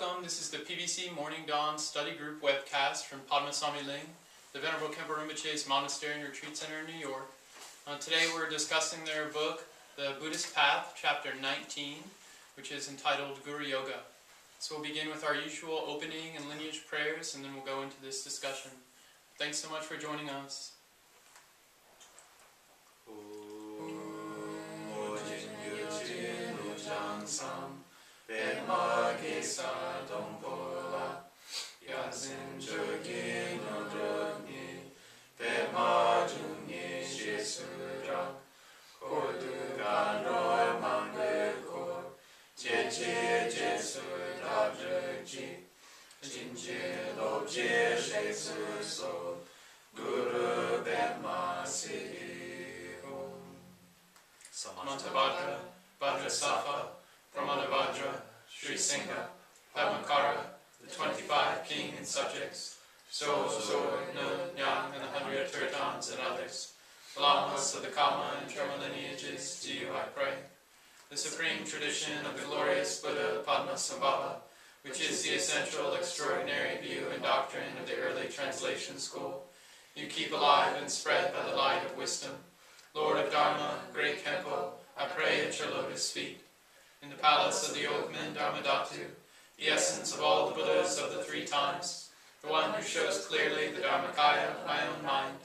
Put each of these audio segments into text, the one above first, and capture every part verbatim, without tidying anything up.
welcome. This is the P B C Morning Dawn Study Group webcast from Padmasami Ling, the Venerable Kemparimbaches Monastery Monastery and Retreat Center in New York. Uh, today we're discussing their book, The Buddhist Path, Chapter nineteen, which is entitled Guru Yoga. So we'll begin with our usual opening and lineage prayers, and then we'll go into this discussion. Thanks so much for joining us. Samatavadra, Vajrasattva, Brahmanavadra, Sri Singha, Padmakara, the twenty-five king and subjects, So, Zor, Nun, Yang, and the hundred Turtans and others, Lamas of the Kama and Dharma lineages, to you I pray. The supreme tradition of the glorious Buddha Padmasambhava, which is the essential, extraordinary view and doctrine of the early translation school, you keep alive and spread by the light of wisdom. Lord of Dharma, great Khenpo, I pray at your lotus feet. In the palace of the old men Dharmadhatu, the essence of all the Buddhas of the three times, the one who shows clearly the Dharmakaya of my own mind,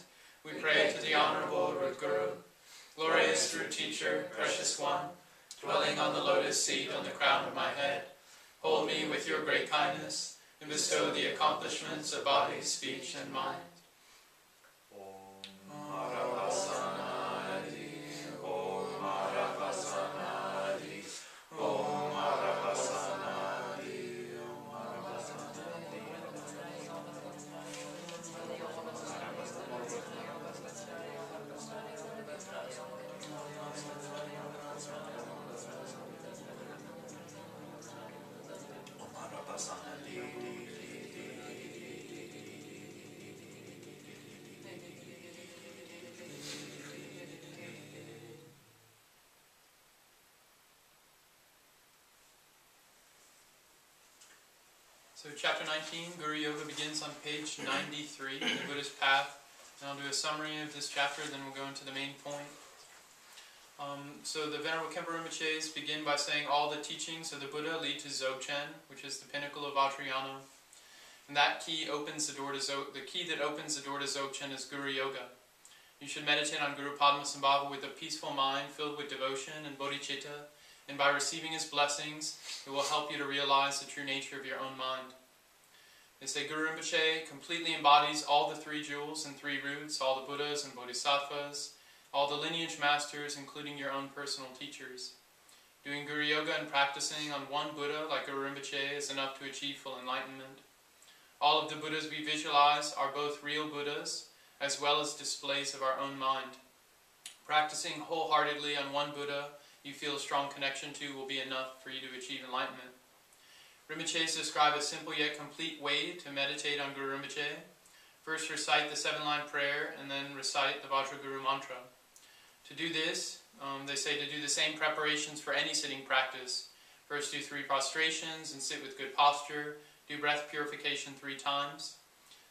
we pray to the Honorable Root Guru, glorious true teacher, precious one, dwelling on the lotus seat on the crown of my head. Hold me with your great kindness, and bestow the accomplishments of body, speech, and mind. So Chapter nineteen, Guru Yoga, begins on page ninety-three in the Buddhist Path, and I'll do a summary of this chapter, then we'll go into the main point. Um, so the Venerable Kemparimbaches begin by saying all the teachings of the Buddha lead to Dzogchen, which is the pinnacle of Vajrayana, and that key opens the door to Dzogchen. The key that opens the door to Dzogchen is Guru Yoga. You should meditate on Guru Padmasambhava with a peaceful mind filled with devotion and bodhichitta, and by receiving his blessings, it will help you to realize the true nature of your own mind. They say Guru Rinpoche completely embodies all the three jewels and three roots, all the Buddhas and Bodhisattvas, all the lineage masters, including your own personal teachers. Doing Guru Yoga and practicing on one Buddha like Guru Rinpoche is enough to achieve full enlightenment. All of the Buddhas we visualize are both real Buddhas as well as displays of our own mind. Practicing wholeheartedly on one Buddha you feel a strong connection to will be enough for you to achieve enlightenment. Rinpoches describe a simple yet complete way to meditate on Guru Rinpoche. First, recite the seven-line prayer and then recite the Vajra Guru Mantra. To do this, um, they say to do the same preparations for any sitting practice. First, do three prostrations and sit with good posture. Do breath purification three times.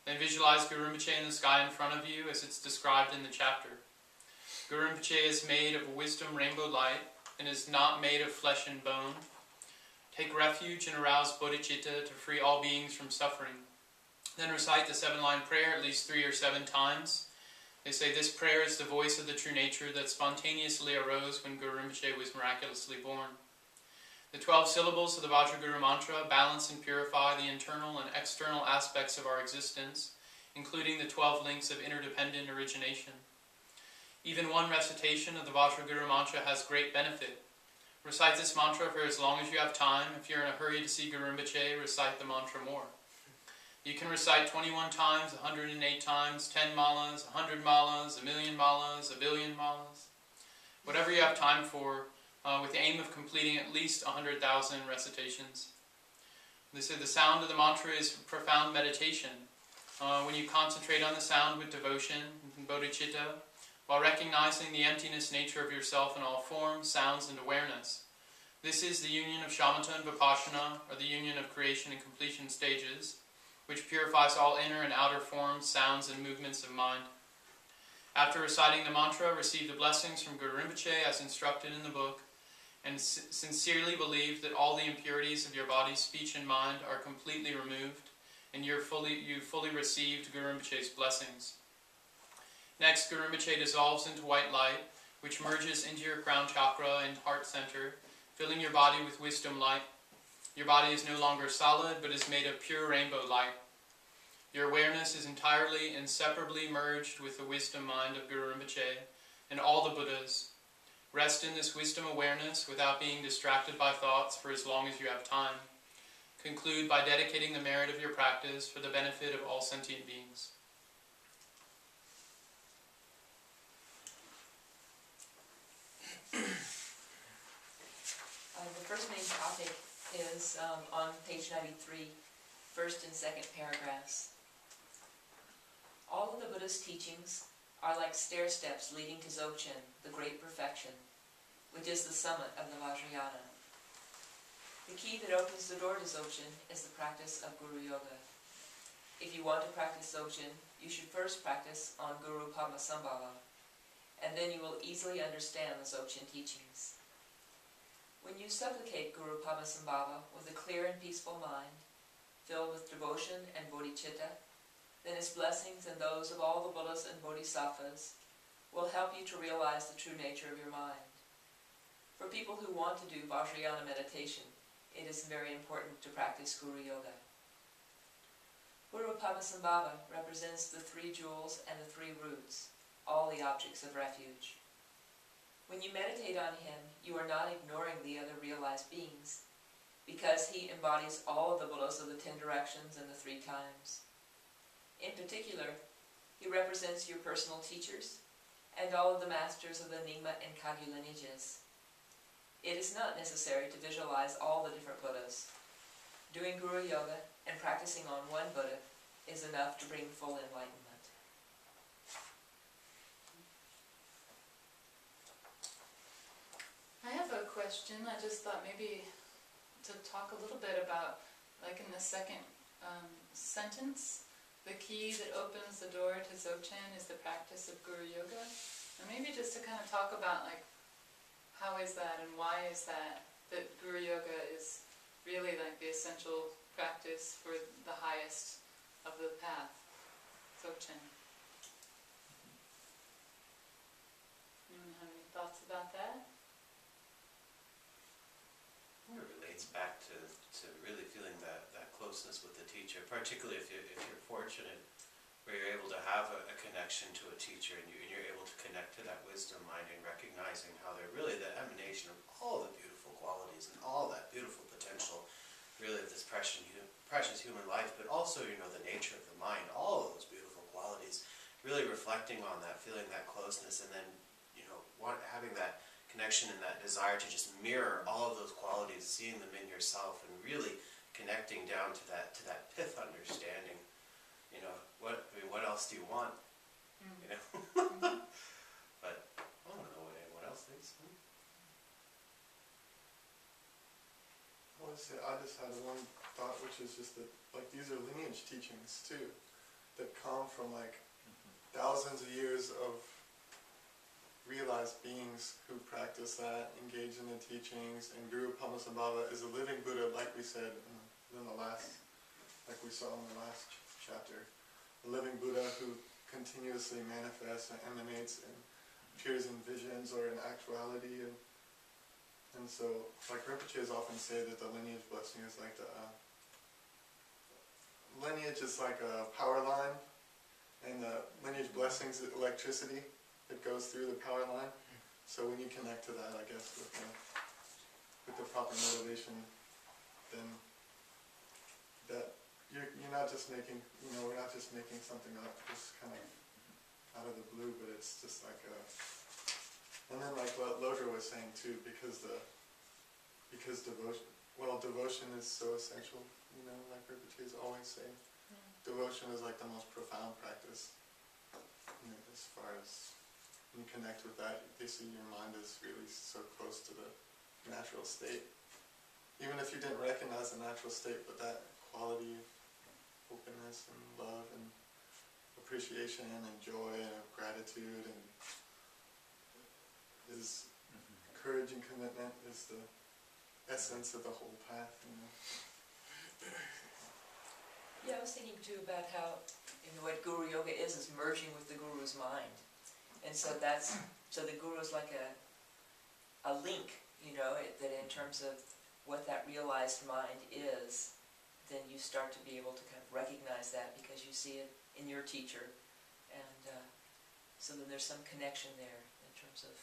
Then visualize Guru Rinpoche in the sky in front of you as it's described in the chapter. Guru Rinpoche is made of a wisdom rainbow light and is not made of flesh and bone. Take refuge and arouse bodhicitta to free all beings from suffering. Then recite the seven-line prayer at least three or seven times. They say this prayer is the voice of the true nature that spontaneously arose when Guru Rinpoche was miraculously born. The twelve syllables of the Vajra Guru Mantra balance and purify the internal and external aspects of our existence, including the twelve links of interdependent origination. Even one recitation of the Vajra Guru Mantra has great benefit. Recite this mantra for as long as you have time. If you're in a hurry to see Guru Rinpoche, recite the mantra more. You can recite twenty-one times, one hundred eight times, ten malas, one hundred malas, a million malas, a billion malas. Whatever you have time for, uh, with the aim of completing at least one hundred thousand recitations. They say the sound of the mantra is profound meditation. Uh, when you concentrate on the sound with devotion, and bodhicitta, while recognizing the emptiness nature of yourself in all forms, sounds, and awareness. This is the union of shamatha and vipassana, or the union of creation and completion stages, which purifies all inner and outer forms, sounds, and movements of mind. After reciting the mantra, receive the blessings from Guru Rinpoche as instructed in the book, and sincerely believe that all the impurities of your body, speech, and mind are completely removed, and you're fully, you fully received Guru Rinpoche's blessings. Next, Guru Rinpoche dissolves into white light, which merges into your crown chakra and heart center, filling your body with wisdom light. Your body is no longer solid, but is made of pure rainbow light. Your awareness is entirely, inseparably merged with the wisdom mind of Guru Rinpoche and all the Buddhas. Rest in this wisdom awareness without being distracted by thoughts for as long as you have time. Conclude by dedicating the merit of your practice for the benefit of all sentient beings. Uh, the first main topic is um, on page ninety-three, first and second paragraphs. All of the Buddha's teachings are like stair steps leading to Dzogchen, the great perfection, which is the summit of the Vajrayana. The key that opens the door to Dzogchen is the practice of Guru Yoga. If you want to practice Dzogchen, you should first practice on Guru Padmasambhava, and then you will easily understand the Dzogchen teachings. When you supplicate Guru Padmasambhava with a clear and peaceful mind, filled with devotion and bodhichitta, then his blessings and those of all the Buddhas and Bodhisattvas will help you to realize the true nature of your mind. For people who want to do Vajrayana meditation, it is very important to practice Guru Yoga. Guru Padmasambhava represents the three jewels and the three roots, all the objects of refuge. When you meditate on him, you are not ignoring the other realized beings, because he embodies all of the Buddhas of the ten directions and the three times. In particular, he represents your personal teachers and all of the masters of the Nyingma and Kagyu lineages. It is not necessary to visualize all the different Buddhas. Doing Guru Yoga and practicing on one Buddha is enough to bring full enlightenment. I have a question. I just thought maybe to talk a little bit about, like in the second um, sentence, the key that opens the door to Dzogchen is the practice of Guru Yoga. And maybe just to kind of talk about, like, how is that and why is that, that Guru Yoga is really like the essential practice for the highest of the path, Dzogchen. Anyone have any thoughts about that? It relates back to, to really feeling that, that closeness with the teacher, particularly if you're, if you're fortunate where you're able to have a, a connection to a teacher and, you, and you're able to connect to that wisdom mind and recognizing how they're really the emanation of all the beautiful qualities and all that beautiful potential really of this precious, precious human life, but also, you know, the nature of the mind, all of those beautiful qualities, really reflecting on that, feeling that closeness, and then, you know, want, having that connection and that desire to just mirror all of those qualities, seeing them in yourself and really connecting down to that to that pith understanding. You know, what I mean, what else do you want? Mm-hmm. You know? Mm-hmm. But I don't know what anyone else thinks. Hmm? I want to say I just had one thought, which is just that, like, these are lineage teachings too, that come from, like, mm-hmm. thousands of years of realized beings who practice that, engage in the teachings, and Guru Padmasambhava is a living Buddha, like we said in the last, like we saw in the last ch chapter, a living Buddha who continuously manifests and emanates and appears in visions or in actuality, and and so, like Rinpoche has often said, that the lineage blessing is like the uh, lineage is like a power line, and the lineage blessings is electricity. It goes through the power line, so when you connect to that, I guess, with the, with the proper motivation, then that you're you're not just making, you know, we're not just making something up, just kind of out of the blue, but it's just like a, and then like what Lodra was saying too, because the, because devotion, well, devotion is so essential, you know, like Rinpoche is always saying, yeah. Devotion is like the most profound practice, you know, as far as. And connect with that, they see your mind is really so close to the natural state. Even if you didn't recognize the natural state, but that quality of openness and love and appreciation and joy and gratitude and is mm-hmm. courage and commitment is the essence of the whole path, you know. Yeah, I was thinking too about how, you know, what Guru Yoga is, is merging with the Guru's mind. And so that's, so the Guru is like a, a link, you know, it, that in terms of what that realized mind is, then you start to be able to kind of recognize that because you see it in your teacher. And uh, so then there's some connection there in terms of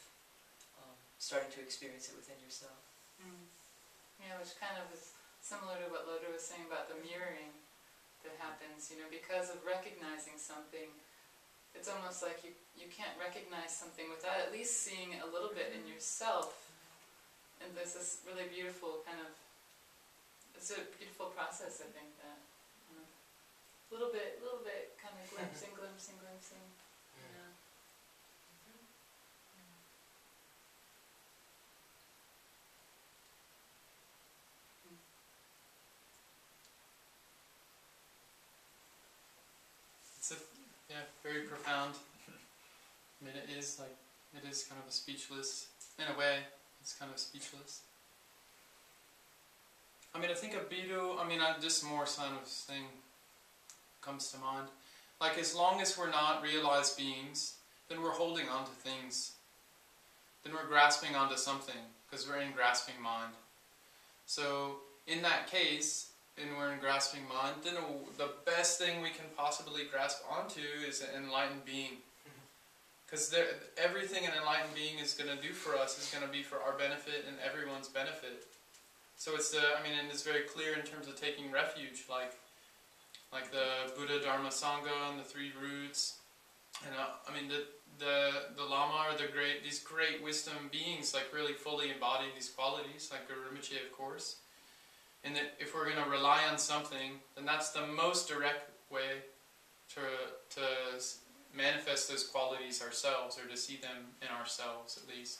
um, starting to experience it within yourself. Mm. Yeah, which kind of is similar to what Loda was saying about the mirroring that happens, you know, because of recognizing something, it's almost like you, you can't recognize something without at least seeing a little bit in yourself. And there's this really beautiful kind of, it's a beautiful process, I think, that, you know, little bit, little bit, kind of glimpsing, glimpsing, glimpsing, you know. It's a, yeah, very profound. I mean, it is like, it is kind of a speechless, in a way, it's kind of speechless. I mean, I think Abidu, I mean, I, this more kind of thing comes to mind. Like, as long as we're not realized beings, then we're holding on to things. Then we're grasping onto something, because we're in grasping mind. So, in that case, and we're in grasping mind, then the best thing we can possibly grasp onto is an enlightened being. Because everything an enlightened being is going to do for us is going to be for our benefit and everyone's benefit. So it's the, I mean, and it's very clear in terms of taking refuge, like like the Buddha, Dharma, Sangha, and the Three Roots. And uh, I mean, the, the, the Lama are the great, these great wisdom beings, like really fully embody these qualities, like Guru Rinpoche, of course. And that if we're going to rely on something, then that's the most direct way to, to manifest those qualities ourselves, or to see them in ourselves, at least.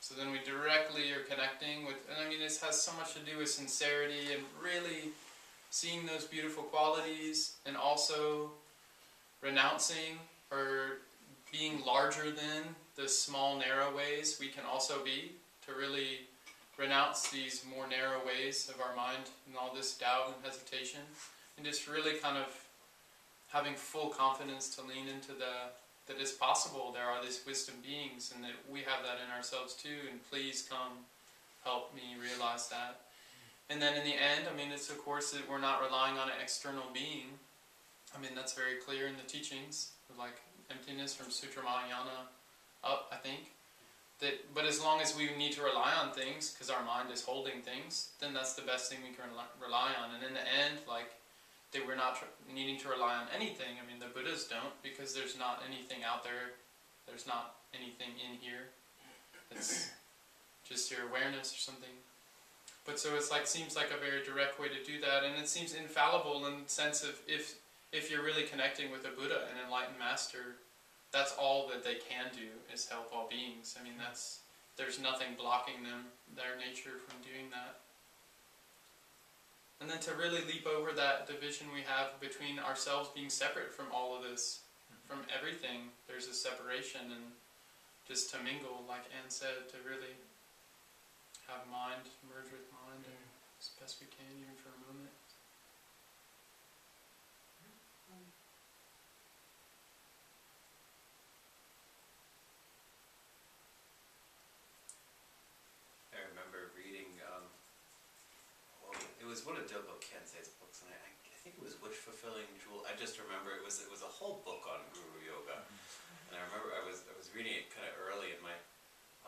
So then we directly are connecting with, and I mean, this has so much to do with sincerity, and really seeing those beautiful qualities, and also renouncing, or being larger than the small, narrow ways we can also be, to really renounce these more narrow ways of our mind and all this doubt and hesitation, and just really kind of having full confidence to lean into the that it's possible there are these wisdom beings and that we have that in ourselves too, and please come help me realize that. And then in the end, I mean, it's of course that we're not relying on an external being. I mean, that's very clear in the teachings, like emptiness from Sutra Mahayana up, I think. That, but as long as we need to rely on things, because our mind is holding things, then that's the best thing we can rely on. And in the end, like, that we're not tr needing to rely on anything. I mean, the Buddhas don't, because there's not anything out there. There's not anything in here. It's just your awareness or something. But so it's like, seems like a very direct way to do that, and it seems infallible in the sense of if if you're really connecting with a Buddha, an enlightened master. That's all that they can do, is help all beings. I mean, that's, there's nothing blocking them, their nature, from doing that. And then to really leap over that division we have between ourselves being separate from all of this, from everything, there's a separation, and just to mingle, like Anne said, to really have mind merge with mind as best we can, even for a moment. It was one of Dilbo Kensei's books, and I, I think it was Wish-fulfilling Jewel. I just remember it was it was a whole book on Guru Yoga, and I remember I was I was reading it kind of early in my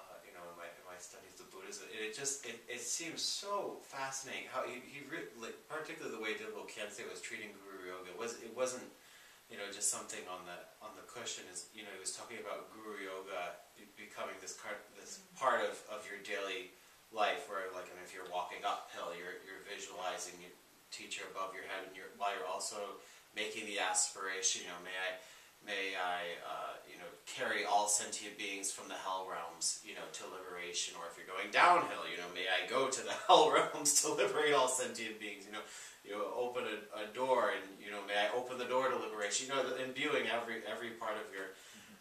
uh, you know in my in my studies of Buddhism. And it just it, it seems so fascinating how he he like, particularly the way Dilbo Kensei was treating Guru Yoga was it wasn't you know just something on the on the cushion. Is you know he was talking about Guru Yoga becoming this part this part of of your daily life, where like I mean, if you're walking uphill, you're you're visualizing your teacher above your head, and you're while you're also making the aspiration, you know, may I May I, uh, you know, carry all sentient beings from the hell realms, you know, to liberation. Or if you're going downhill, you know, may I go to the hell realms to liberate all sentient beings. You know, you know, open a, a door, and you know, may I open the door to liberation. You know, imbuing every every part of your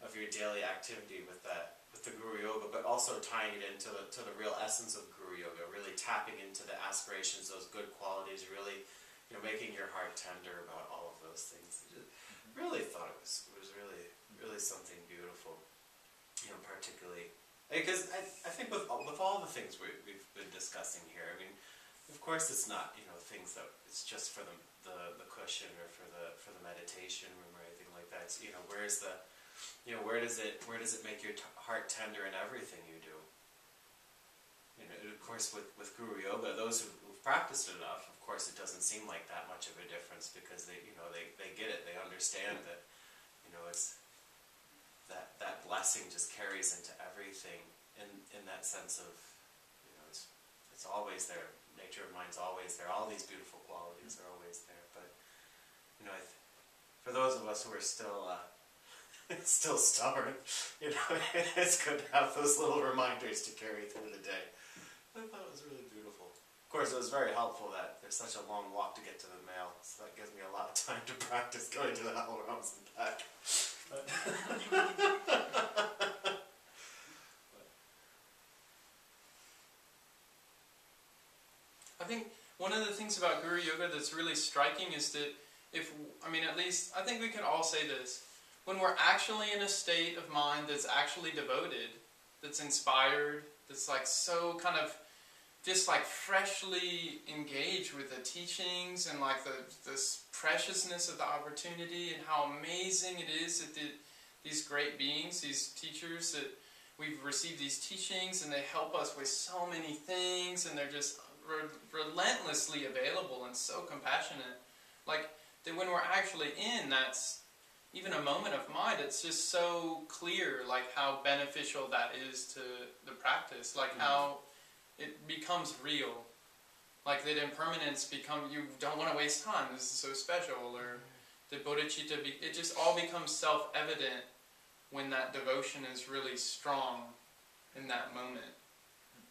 of your daily activity with that, with the Guru Yoga, but also tying it into the to the real essence of Guru Yoga. Really tapping into the aspirations, those good qualities. Really, you know, making your heart tender about all of those things. Really thought it was was really really something beautiful, you know, particularly because I, I think with all, with all the things we, we've been discussing here, I mean, of course it's not, you know, things that it's just for the the, the cushion or for the for the meditation room or anything like that. It's, you know, where's the, you know, where does it where does it make your t heart tender in everything you do? You know, and of course with with Guru Yoga, those who practiced enough, of course it doesn't seem like that much of a difference, because they, you know, they, they get it, they understand that, you know, it's that that blessing just carries into everything, in in that sense of, you know, it's it's always there. Nature of mind's always there. All these beautiful qualities are always there. But you know, I th for those of us who are still uh, still stubborn, you know, it's good to have those little reminders to carry through the day. I thought it was really beautiful. Of course, it was very helpful that there's such a long walk to get to the mail, so that gives me a lot of time to practice going to the hell realms and back. But, but I think one of the things about Guru Yoga that's really striking is that if, I mean, at least, I think we can all say this, when we're actually in a state of mind that's actually devoted, that's inspired, that's like so kind of just like freshly engaged with the teachings and like the this preciousness of the opportunity and how amazing it is that the, these great beings, these teachers, that we've received these teachings and they help us with so many things, and they're just re relentlessly available and so compassionate. Like that when we're actually in that's even a moment of mind, it's just so clear like how beneficial that is to the practice, like mm-hmm. how it becomes real, like that impermanence become, you don't want to waste time, this is so special, or the bodhichitta, be, it just all becomes self-evident when that devotion is really strong in that moment.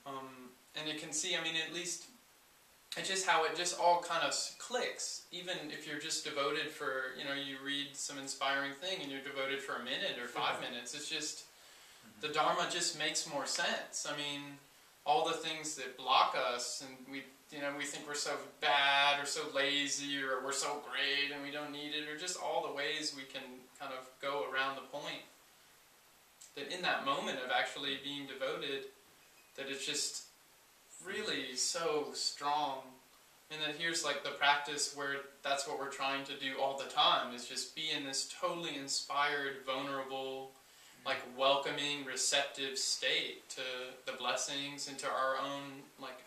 Um, and you can see, I mean, at least, it's just how it just all kind of clicks, even if you're just devoted for, you know, you read some inspiring thing and you're devoted for a minute or five minutes, it's just, the Dharma just makes more sense. I mean, all the things that block us, and we, you know, we think we're so bad, or so lazy, or we're so great, and we don't need it, or just all the ways we can kind of go around the point. That in that moment of actually being devoted, that it's just really so strong, and that here's like the practice where that's what we're trying to do all the time, is just be in this totally inspired, vulnerable, like welcoming, receptive state to the blessings and to our own like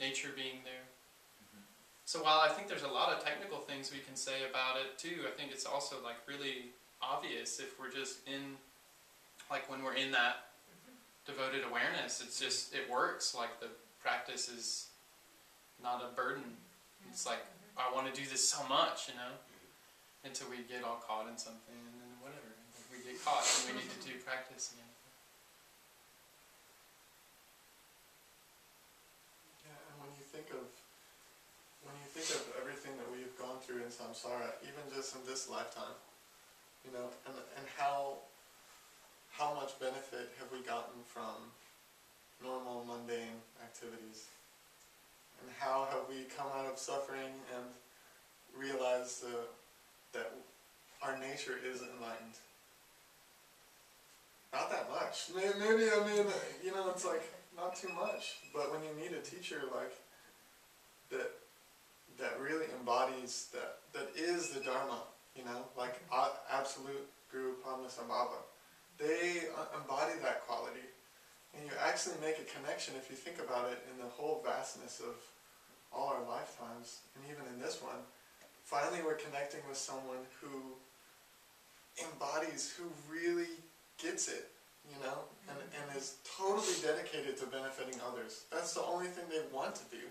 nature being there. Mm-hmm. So while I think there's a lot of technical things we can say about it too, I think it's also like really obvious if we're just in, like when we're in that mm-hmm. devoted awareness, it's just, it works. Like the practice is not a burden. Mm-hmm. It's like, mm-hmm. I want to do this so much, you know, mm-hmm. until we get all caught in something and then whatever. We get caught and we need to do practice again. Yeah, and when you think of when you think of everything that we've gone through in samsara, even just in this lifetime, you know, and and how how much benefit have we gotten from normal mundane activities? And how have we come out of suffering and realized uh, that our nature is enlightened? Not that much. Maybe, I mean, you know, it's like, not too much. But when you meet a teacher, like, that that really embodies, that that is the Dharma, you know? Like, absolute Guru Padmasambhava. They embody that quality. And you actually make a connection, if you think about it, in the whole vastness of all our lifetimes, and even in this one. Finally, we're connecting with someone who embodies, who really gets it, you know, and, and is totally dedicated to benefiting others. That's the only thing they want to do,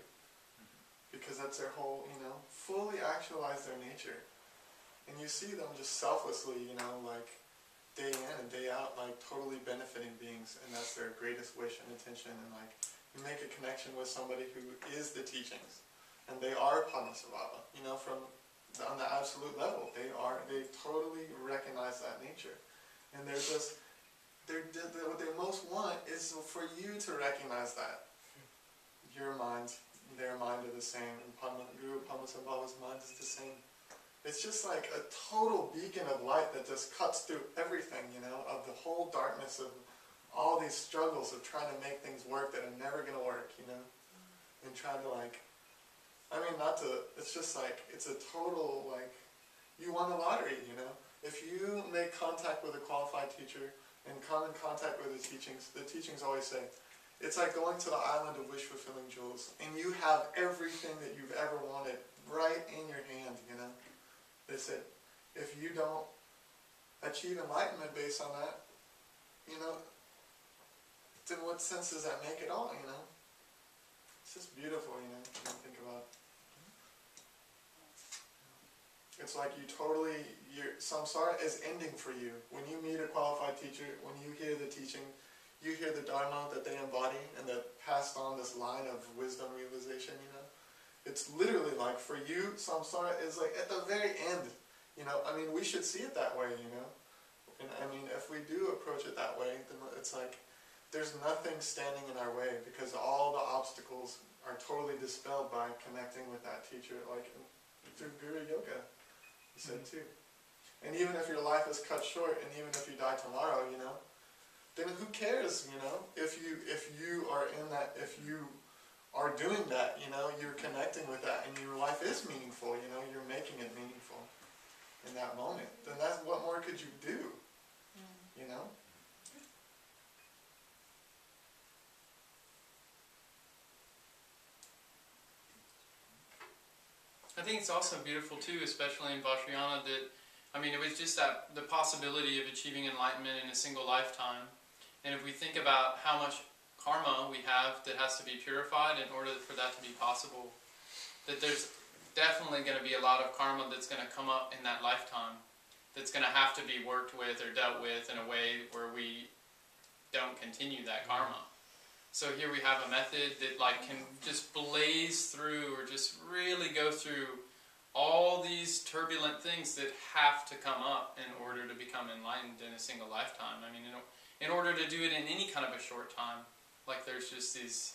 because that's their whole, you know, fully actualize their nature. And you see them just selflessly, you know, like day in and day out, like totally benefiting beings, and that's their greatest wish and intention. And like you make a connection with somebody who is the teachings, and they are Padmasambhava, you know, from on the absolute level. They are, they totally recognize that nature, and they're just, they're, they're, what they most want is for you to recognize that. Your mind, their mind are the same, and Padma, Guru Padmasambhava's mind is the same. It's just like a total beacon of light that just cuts through everything, you know, of the whole darkness of all these struggles of trying to make things work that are never going to work, you know, and trying to like, I mean, not to, it's just like, it's a total, like, you won the lottery, you know. If you make contact with a qualified teacher and come in contact with the teachings, the teachings always say, it's like going to the island of Wish-fulfilling Jewels, and you have everything that you've ever wanted right in your hand, you know. They said, if you don't achieve enlightenment based on that, you know, then what sense does that make at all, you know? It's just beautiful, you know, when you think about it. It's like you totally, your samsara is ending for you. When you meet a qualified teacher, when you hear the teaching, you hear the Dharma that they embody and that passed on this line of wisdom realization, you know. It's literally like, for you, samsara is like at the very end, you know. I mean, we should see it that way, you know. And I mean, if we do approach it that way, then it's like there's nothing standing in our way, because all the obstacles are totally dispelled by connecting with that teacher, like through Guru Yoga, you said too. And even if your life is cut short, and even if you die tomorrow, you know, then who cares, you know, if you, if you are in that, if you are doing that, you know, you're connecting with that, and your life is meaningful, you know, you're making it meaningful in that moment, then that's, what more could you do, you know? I think it's also beautiful too, especially in Vajrayana, that, I mean, it was just that, the possibility of achieving enlightenment in a single lifetime. And if we think about how much karma we have that has to be purified in order for that to be possible, that there's definitely going to be a lot of karma that's going to come up in that lifetime, that's going to have to be worked with or dealt with in a way where we don't continue that karma. So here we have a method that like can just blaze through, or just really go through all these turbulent things that have to come up in order to become enlightened in a single lifetime. I mean, in order to do it in any kind of a short time, like there's just these,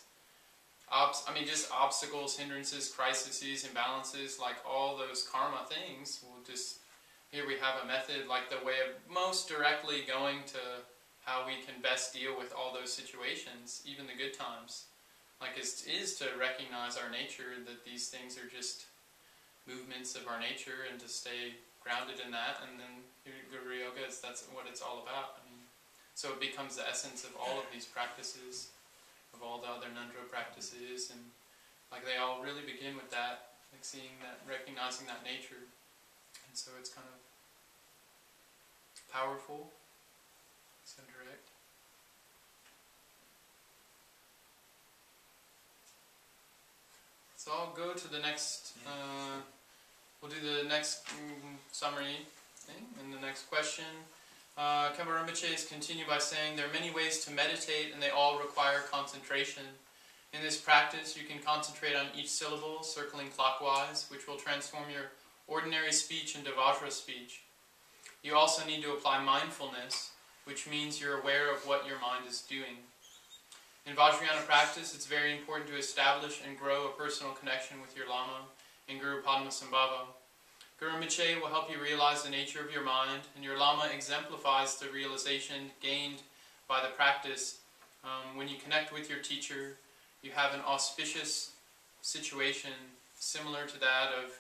obs I mean, just obstacles, hindrances, crises, imbalances, like all those karma things. We'll just, here we have a method, like the way of most directly going to how we can best deal with all those situations, even the good times. Like it is to recognize our nature, that these things are just movements of our nature, and to stay grounded in that. And then Guru Yoga, is, that's what it's all about. I mean, so it becomes the essence of all of these practices, of all the other Ngöndro practices, and like they all really begin with that, like seeing that, recognizing that nature. And so it's kind of powerful, so direct. So I'll go to the next, uh, we'll do the next mm, summary thing, and the next question. Uh, Khenpo Rinpoche continue by saying, there are many ways to meditate, and they all require concentration. In this practice, you can concentrate on each syllable, circling clockwise, which will transform your ordinary speech into Vajra speech. You also need to apply mindfulness, which means you're aware of what your mind is doing. In Vajrayana practice, it's very important to establish and grow a personal connection with your Lama and Guru Padmasambhava. Guru Rinpoche will help you realize the nature of your mind, and your Lama exemplifies the realization gained by the practice. Um, when you connect with your teacher, you have an auspicious situation similar to that of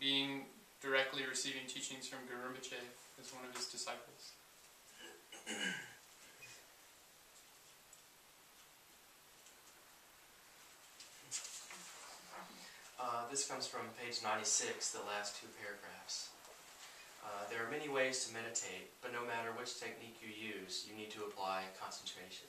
being directly receiving teachings from Guru Rinpoche as one of his disciples. Uh, this comes from page ninety-six, the last two paragraphs. Uh, there are many ways to meditate, but no matter which technique you use, you need to apply concentration.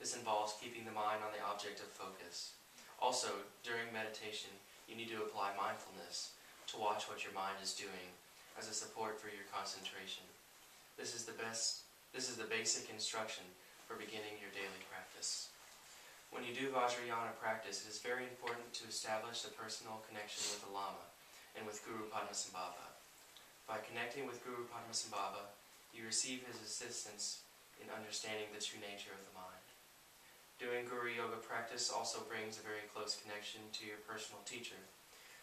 This involves keeping the mind on the object of focus. Also, during meditation, you need to apply mindfulness, to watch what your mind is doing, as a support for your concentration. This is the best, this is the basic instruction for beginning your daily practice. When you do Vajrayana practice, it is very important to establish a personal connection with the Lama and with Guru Padmasambhava. By connecting with Guru Padmasambhava, you receive his assistance in understanding the true nature of the mind. Doing Guru Yoga practice also brings a very close connection to your personal teacher,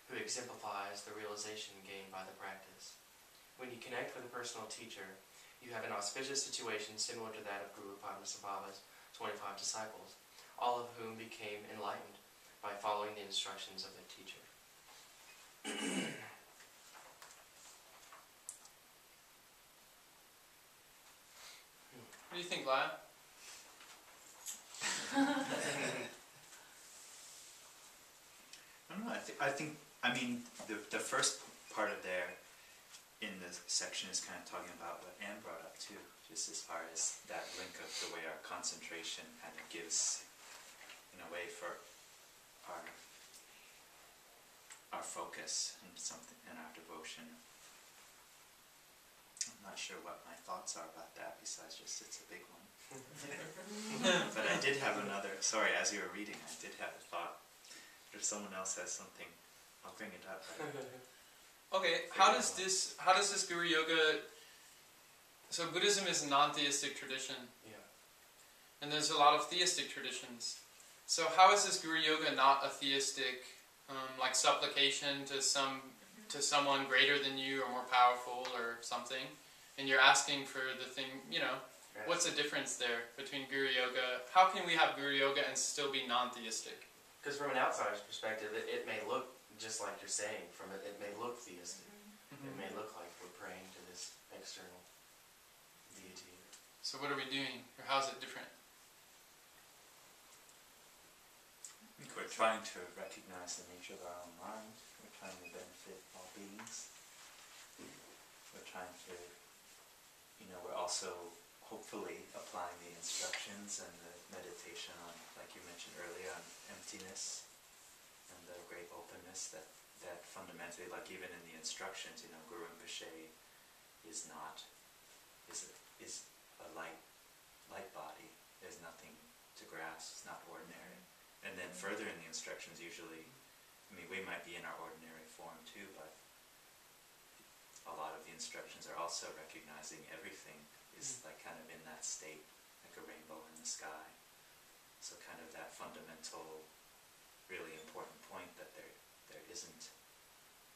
who exemplifies the realization gained by the practice. When you connect with a personal teacher, you have an auspicious situation similar to that of Guru Padmasambhava's twenty-five disciples, all of whom became enlightened by following the instructions of their teacher. What do you think, Lyle? I don't know, I, th I think, I mean, the, the first part of there in this section is kind of talking about what Anne brought up too, just as far as that link of the way our concentration kind of gives, in a way, for our our focus and something and our devotion. I'm not sure what my thoughts are about that, besides just it's a big one. But I did have another, sorry, as you were reading, I did have a thought. If someone else has something, I'll bring it up. Okay, how does this, how does this Guru Yoga, so Buddhism is a non-theistic tradition. Yeah. And there's a lot of theistic traditions. So how is this Guru Yoga not a theistic, um, like supplication to some, to someone greater than you or more powerful or something, and you're asking for the thing, you know, right. What's the difference there between Guru Yoga? How can we have Guru Yoga and still be non-theistic? Because from an outsider's perspective, it, it may look just like you're saying, from it, it may look theistic. Mm-hmm. It may look like we're praying to this external deity. So what are we doing, or how is it different? I think we're trying to recognize the nature of our own mind. We're trying to benefit all beings. We're trying to, you know, we're also hopefully applying the instructions and the meditation on, like you mentioned earlier, on emptiness and the great openness that, that fundamentally, like even in the instructions, you know, Guru Rinpoche is not, is a, is a light, light body. There's nothing to grasp. It's not ordinary. And then further in the instructions, usually, I mean, we might be in our ordinary form too, but a lot of the instructions are also recognizing everything is like kind of in that state, like a rainbow in the sky. So kind of that fundamental, really important point that there, there isn't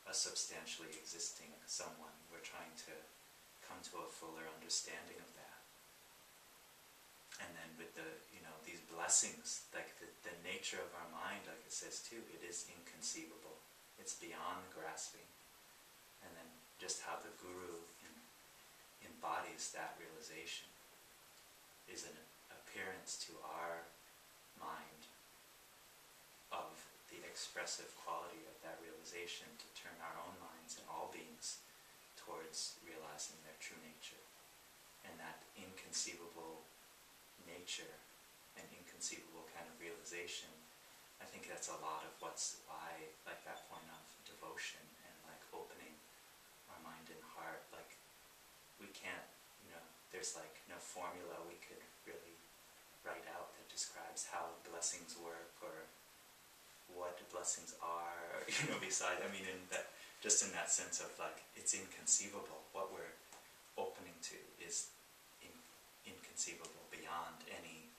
a substantially existing someone. We're trying to come to a fuller understanding of that. And then with the, you know, these blessings, like the, the nature of our mind, like it says too, it is inconceivable. It's beyond grasping. And then just how the Guru in, embodies that realization is an appearance to our mind of the expressive quality of that realization to turn our own minds and all beings towards realizing their true nature. And that inconceivable nature and inconceivable kind of realization, I think that's a lot of what's why, like that point of devotion and like opening our mind and heart, like we can't, you know, there's like no formula we could really write out that describes how blessings work or what blessings are, or, you know, besides, I mean, in that, just in that sense of like, it's inconceivable. What we're opening to is inconceivable, beyond any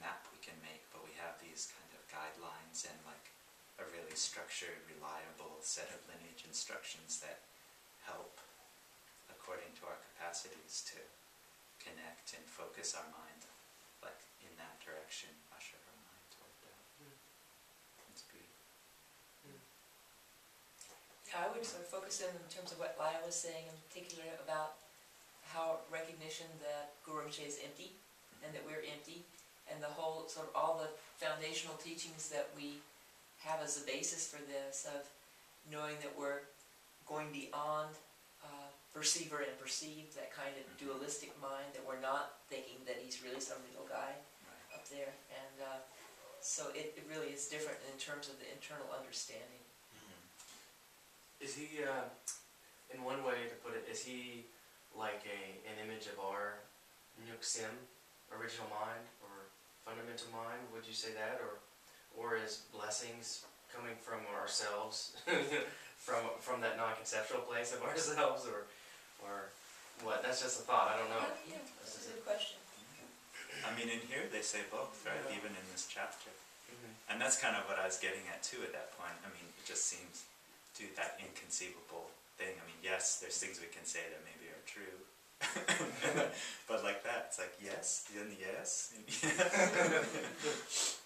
map we can make, but we have these kind of guidelines and like a really structured, reliable set of lineage instructions that help, according to our capacities, to connect and focus our mind, like in that direction, usher our mind toward that. Mm. That's beautiful. Mm. Yeah, I would sort of focus in, in terms of what Lyle was saying in particular about how recognition that Guru Rinpoche is empty, and that we're empty, and the whole, sort of all the foundational teachings that we have as a basis for this, of knowing that we're going beyond uh, perceiver and perceived, that kind of mm-hmm. dualistic mind, that we're not thinking that he's really some little guy right. up there. And uh, so it, it really is different in terms of the internal understanding. Mm-hmm. Is he... Uh in one way to put it, is he like a an image of our Nyuksim, original mind, or fundamental mind? Would you say that, or or is blessings coming from ourselves, from from that non-conceptual place of ourselves, or or what? That's just a thought. I don't know. Yeah, that's a good question. I mean, in here they say both, right? Yeah. Even in this chapter. Mm-hmm. And that's kind of what I was getting at too at that point. I mean, it just seems, dude, that inconceivable thing. I mean, yes, there's things we can say that maybe are true. But like that, it's like yes, then yes.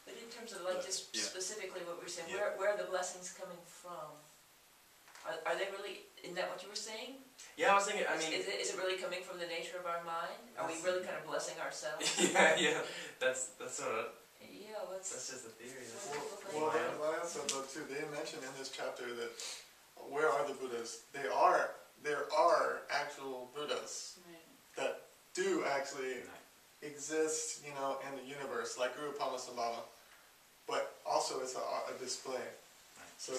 But in terms of like just yeah. specifically what we're saying, yeah. where, where are the blessings coming from? Are, are they really, isn't that what you were saying? Yeah, I was thinking, I mean... Is, is, it, is it really coming from the nature of our mind? Are we really kind of blessing ourselves? Yeah, yeah, that's, that's sort of... Yeah, that's, that's just a theory. That's well, well, well I also thought too, they mentioned in this chapter that where are the Buddhas? They are, there are actual Buddhas right. that do actually right. exist, you know, in the universe, like Guru Padmasambhava, but also it's a, a display. Right. So